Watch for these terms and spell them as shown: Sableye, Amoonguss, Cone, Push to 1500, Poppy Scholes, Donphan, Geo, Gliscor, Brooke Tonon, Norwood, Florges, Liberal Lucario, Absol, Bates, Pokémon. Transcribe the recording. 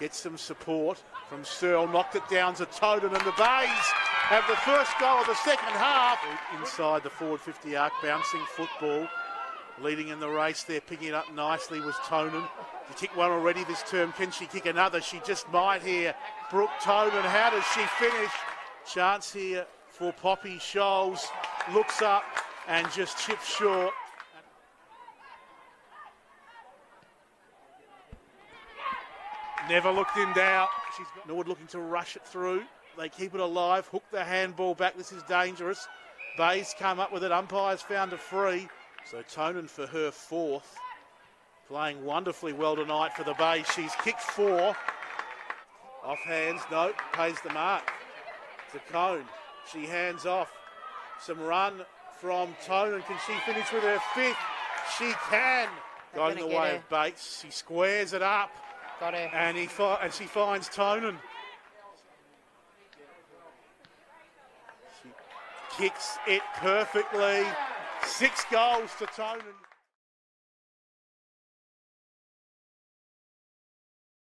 Gets some support from Searle, knocked it down to Tonon, and the Bays have the first goal of the second half. Inside the forward 50 arc, bouncing football, leading in the race there, picking it up nicely was Tonon. She kicked one already this term, can she kick another? She just might here. Brooke Tonon, how does she finish? Chance here for Poppy Scholes, looks up and just chips short. Never looked in doubt. She's got Norwood looking to rush it through. They keep it alive, hook the handball back. This is dangerous. Bays come up with it. Umpires found a free. So Tonon for her fourth. Playing wonderfully well tonight for the Bays. She's kicked four. Off hands. No, pays the mark to Cone. She hands off. Some run from Tonon. Can she finish with her fifth? She can. Got in the way of Bates. She squares it up. Got her. And she finds Tonon. She kicks it perfectly. 6 goals to Tonon.